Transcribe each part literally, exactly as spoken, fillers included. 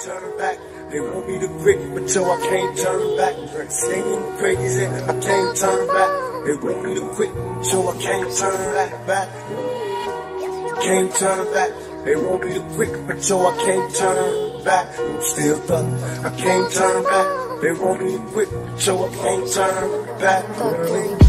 turn back. They want me to quit, but yo, I can't turn back. Staying crazy, I can't turn back. They want me to quit, but yo, I can't turn back, back. Can't turn back. They want me to quit, but yo, I can't turn back. I'm still thuggin', I can't turn back. They want me to quit, but yo, I can't turn back.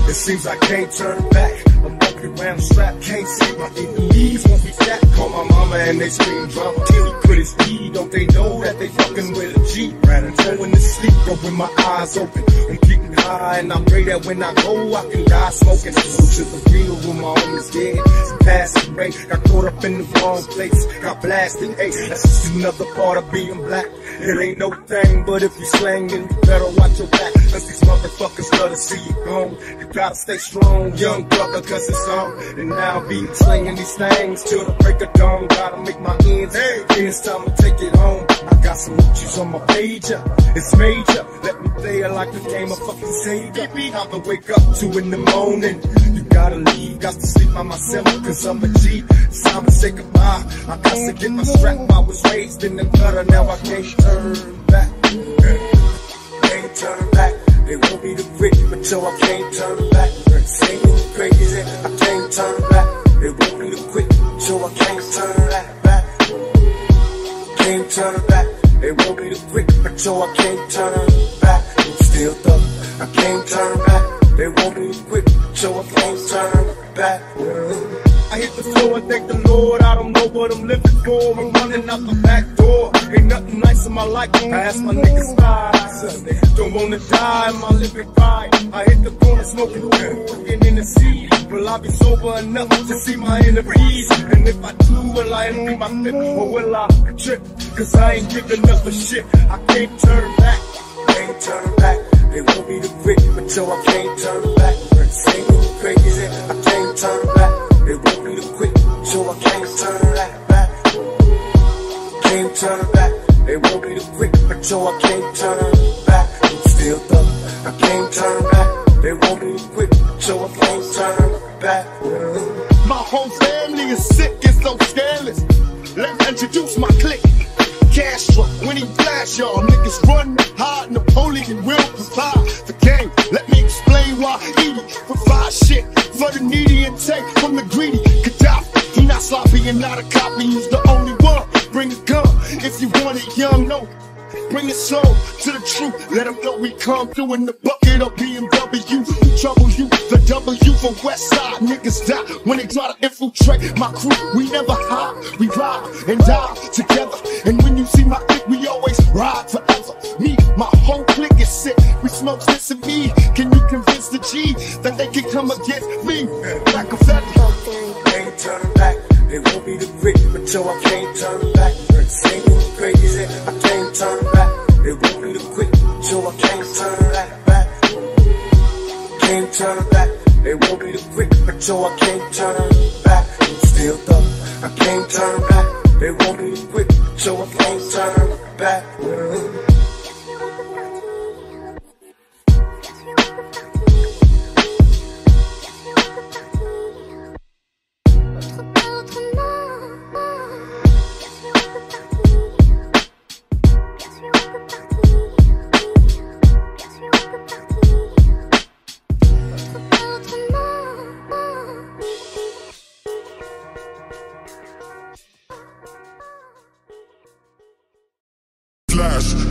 It seems I can't turn back. I'm walking around strapped, can't see my feet. The knees won't be fat. Call my mama and they scream drama. Till he put his E, don't they know that they fucking with a G? Right and going to sleep, but with my eyes open, I'm keeping high, and I pray that when I go, I can die smoking. So to the real, when my homies dead, it's passed away. Got caught up in the wrong place, got blasted. Hey, that's just another part of being black. It ain't no thing, but if you slang, then you better watch your back. Cause these motherfuckers love to see you gone. You gotta stay strong, young brother, cause it's on. And I'll be slinging these things till the break of dawn. Gotta make my ends, hey, it's time to take it home. I got some issues on my pager, it's major. Let me play it like the game of fucking savior. I'ma wake up two in the morning. You gotta leave, got to sleep by myself, cause I'm a G. It's time to say goodbye. I got to get my strap, I was raised in the gutter, now I can't turn back. Can't turn back. They want me to quit, but yo, I can't turn back. Staying crazy, I can't turn back. They want me to quit, so I can't turn back, back. Can't turn back. They want me to quit, but yo, I can't turn back. I'm still thuggin', I can't turn back. They want me to quit, so I can't turn back. I hit the floor and thank the Lord, I don't know what I'm living for. I'm running out the back door, ain't nothing nice in my life. I ask my niggas why, don't wanna die in my living pride. I hit the corner smoking weed, working in the sea. Will I be sober enough to see my enemies? And if I do, will I envy my fit, or will I trip? Cause I ain't giving up a shit, I can't turn back. Can't turn back, they want me to quit, but yo, I can't turn back. Staying crazy, I can't turn back. They want me to quit, so I can't turn back, back. Can't turn back. They want me to quit, but so I can't turn back. I'm still thuggin', I can't turn back. They want me to quit, so I can't turn back. My whole family is sick, it's so scandalous. Let me introduce my clique. Castro, when he flash y'all, niggas run, hide, Napoleon will provide the game. Let me explain why Edie provide shit for the needy and take from the greedy. Gaddafi, he not sloppy and not a copy, he's the only one. Bring a gun if you want it young, no. Bring a soul to the truth, let them know we come through in the bucket of B M W. Trouble you, the W for West Side. Niggas die when they try to infiltrate my crew. We never hide, we ride and die together. And when you see my clique, we always ride forever. Me, my whole clique is sick, we smoke this and me. Can you convince the G that they can come against me? Like a feather. Can't turn back, they want me to quit, but yo, I can't turn back. Staying crazy, I can't turn back. They want me to quit, so I can't turn back, back. Can't turn back. They want me to quit, but yo, I can't turn back. I'm still thuggin', I can't turn back. They want me to quit, so I can't turn back.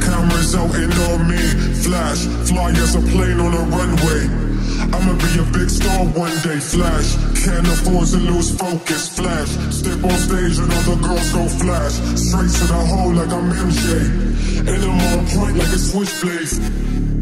Cameras out and on me, flash, fly as a plane on a runway. I'ma be a big star one day, flash, can't afford to lose focus, flash. Step on stage and other girls go flash, straight to the hole like I'm M J, and I'm on point like a switchblade.